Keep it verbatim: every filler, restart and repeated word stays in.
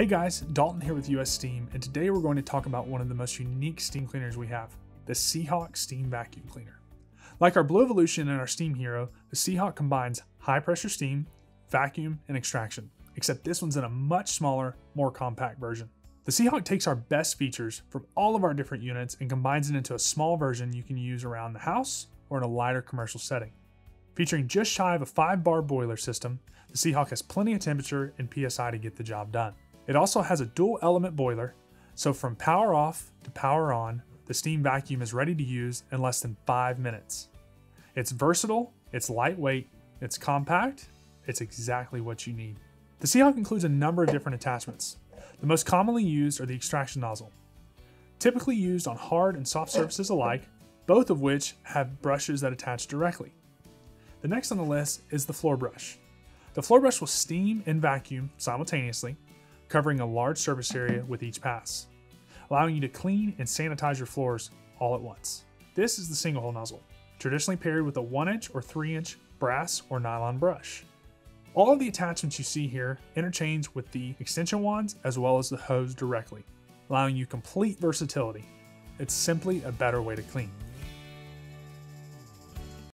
Hey guys, Dalton here with U S Steam, and today we're going to talk about one of the most unique steam cleaners we have, the Seahawk Steam Vacuum Cleaner. Like our Blue Evolution and our Steam Hero, the Seahawk combines high-pressure steam, vacuum, and extraction, except this one's in a much smaller, more compact version. The Seahawk takes our best features from all of our different units and combines it into a small version you can use around the house or in a lighter commercial setting. Featuring just shy of a five bar boiler system, the Seahawk has plenty of temperature and P S I to get the job done. It also has a dual element boiler, so from power off to power on, the steam vacuum is ready to use in less than five minutes. It's versatile, it's lightweight, it's compact, it's exactly what you need. The Seahawk includes a number of different attachments. The most commonly used are the extraction nozzle, typically used on hard and soft surfaces alike, both of which have brushes that attach directly. The next on the list is the floor brush. The floor brush will steam and vacuum simultaneously, covering a large surface area with each pass, allowing you to clean and sanitize your floors all at once. This is the single hole nozzle, traditionally paired with a one inch or three inch brass or nylon brush. All of the attachments you see here interchange with the extension wands as well as the hose directly, allowing you complete versatility. It's simply a better way to clean.